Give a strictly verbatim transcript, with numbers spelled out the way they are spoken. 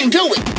can do it.